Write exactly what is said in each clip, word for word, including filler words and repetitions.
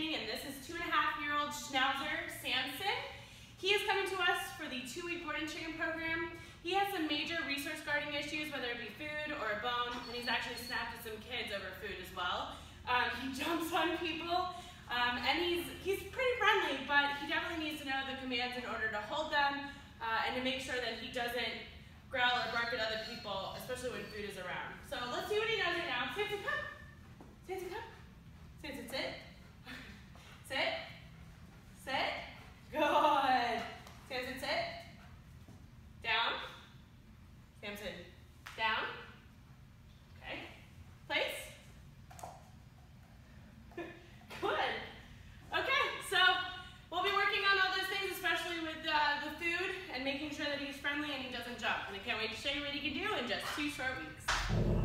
training, and this is two and a half year old Schnauzer Samson. He is coming to us for the two week board and chicken program. He has some major resource guarding issues, whether it be food or a bone, and he's actually snapped at some kids over food as well. Um, he jumps on people, um, and he's, he's pretty friendly, but he definitely needs to know the commands in order to hold them uh, and to make sure that he doesn't growl or bark at other people, especially when food is around. So let's see what he does right now. Samson, come. Samson, come. Samson, sit. Sit. Sit. Good. Samson, sit. Down. Samson, down. Okay. Place. Good. Okay, so we'll be working on all those things, especially with uh, the food and making sure that he's friendly and he doesn't jump. And I can't wait to show you what he can do in just two short weeks.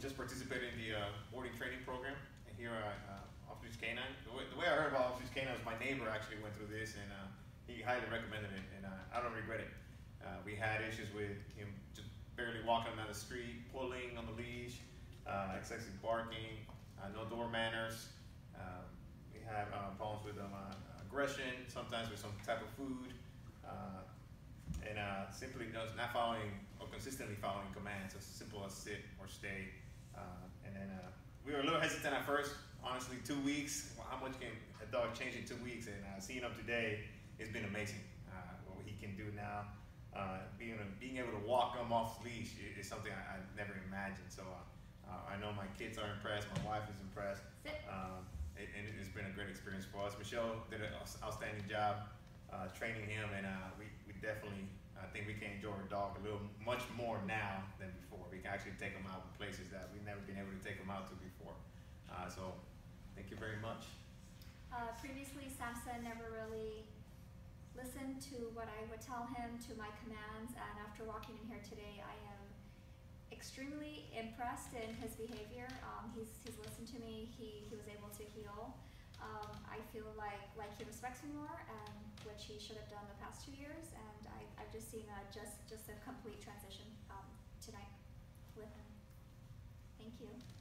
just participated in the uh, boarding training program and here at uh, off-leash canine. The way, the way I heard about off-leash canine was my neighbor actually went through this, and uh, he highly recommended it, and uh, I don't regret it. Uh, we had issues with him just barely walking down the street, pulling on the leash, uh, excessive barking, uh, no door manners. Um, we had uh, problems with um, uh, aggression, sometimes with some type of food, uh, and uh, simply does not following or consistently following commands, as simple as sit or stay. Uh, and then uh, we were a little hesitant at first, honestly, two weeks. Well, how much can a dog change in two weeks? And uh, seeing him today, it's been amazing. Uh, what he can do now, uh, being, being able to walk him off leash is something I, I never imagined. So uh, uh, I know my kids are impressed, my wife is impressed, um, it, and it's been a great experience for us. Michelle did an outstanding job uh, training him, and uh, we, we definitely, I think we can enjoy our dog a little much more now than before. We can actually take them out in places that we've never been able to take them out to before. Uh, so thank you very much. Uh, previously, Samson never really listened to what I would tell him, to my commands, and after walking in here today, I am extremely impressed in his behavior. Um, he's, he's listened to me. He, he was able to heal. Um, I feel like like he respects me more, and which he should have done the past two years. And I, I've just seen a just just a complete transition um, tonight with him. Thank you.